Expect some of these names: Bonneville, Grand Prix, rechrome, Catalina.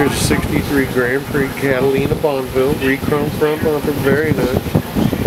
Here's 63 Grand Prix Catalina Bonneville, rechrome front bumper, very nice.